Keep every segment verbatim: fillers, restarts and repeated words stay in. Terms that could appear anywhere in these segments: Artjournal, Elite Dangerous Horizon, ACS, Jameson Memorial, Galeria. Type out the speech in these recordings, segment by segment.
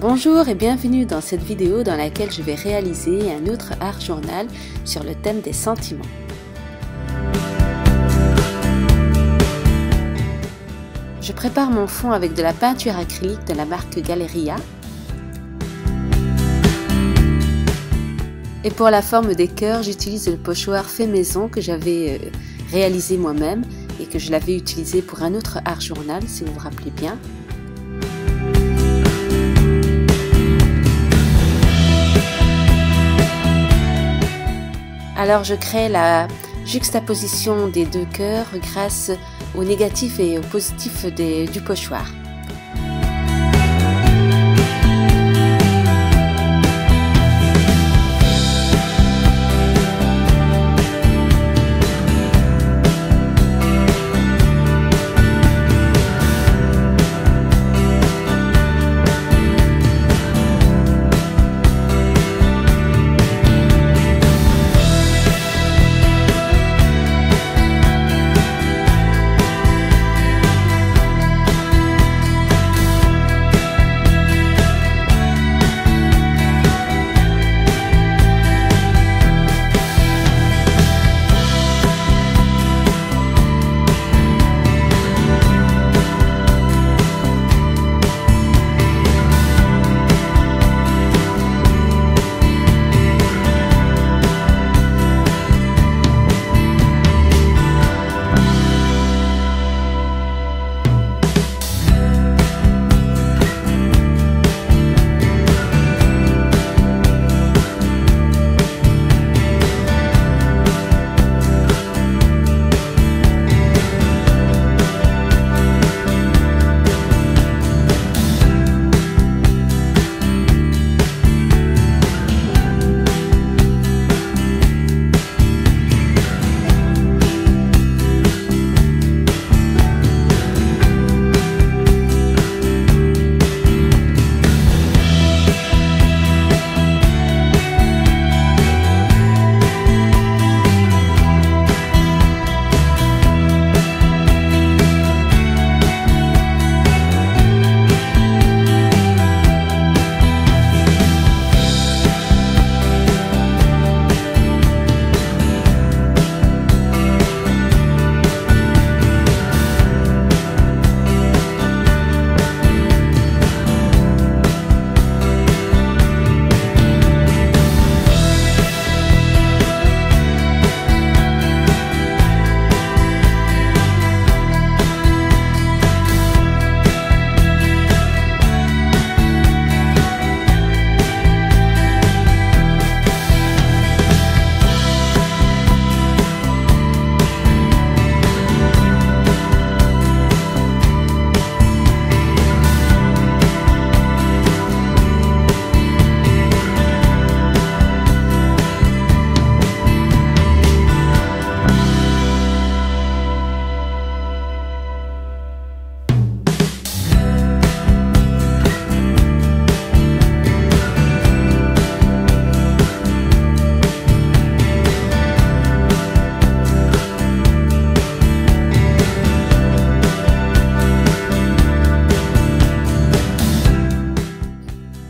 Bonjour et bienvenue dans cette vidéo dans laquelle je vais réaliser un autre art journal sur le thème des sentiments. Je prépare mon fond avec de la peinture acrylique de la marque Galeria. Et pour la forme des cœurs, j'utilise le pochoir fait maison que j'avais réalisé moi-même et que je l'avais utilisé pour un autre art journal, si vous vous rappelez bien. Alors je crée la juxtaposition des deux cœurs grâce au négatif et au positif des, du pochoir.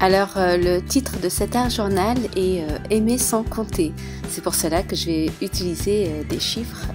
Alors euh, le titre de cet art journal est euh, « Aimer sans compter ». C'est pour cela que je vais utiliser euh, des chiffres.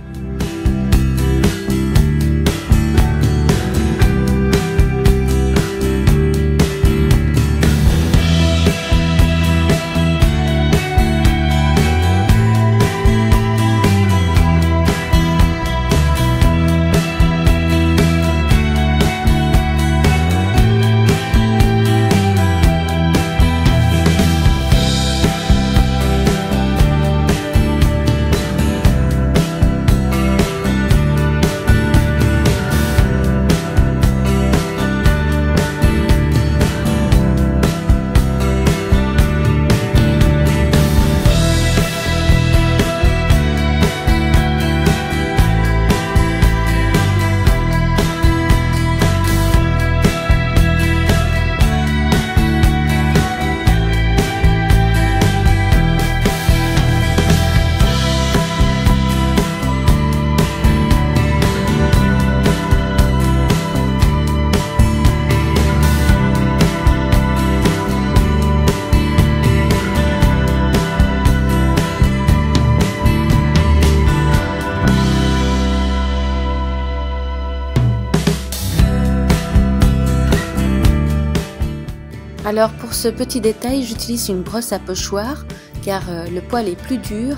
Alors pour ce petit détail, j'utilise une brosse à pochoir car le poil est plus dur,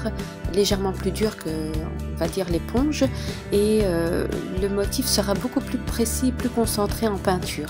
légèrement plus dur que, on va dire, l'éponge, et euh, le motif sera beaucoup plus précis, plus concentré en peinture.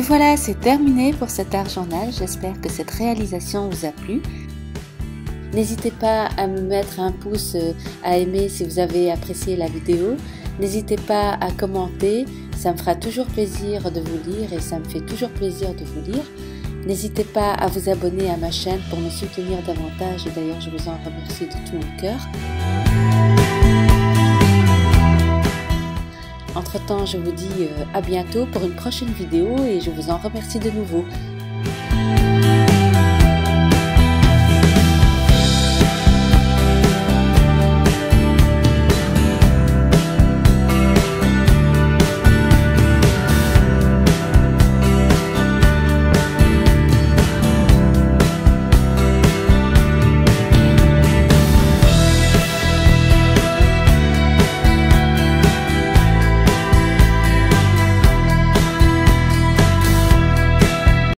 Et voilà, c'est terminé pour cet art journal. J'espère que cette réalisation vous a plu. N'hésitez pas à me mettre un pouce, à aimer si vous avez apprécié la vidéo. N'hésitez pas à commenter, ça me fera toujours plaisir de vous lire et ça me fait toujours plaisir de vous lire. N'hésitez pas à vous abonner à ma chaîne pour me soutenir davantage et d'ailleurs je vous en remercie de tout mon cœur. Entre-temps, je vous dis à bientôt pour une prochaine vidéo et je vous en remercie de nouveau.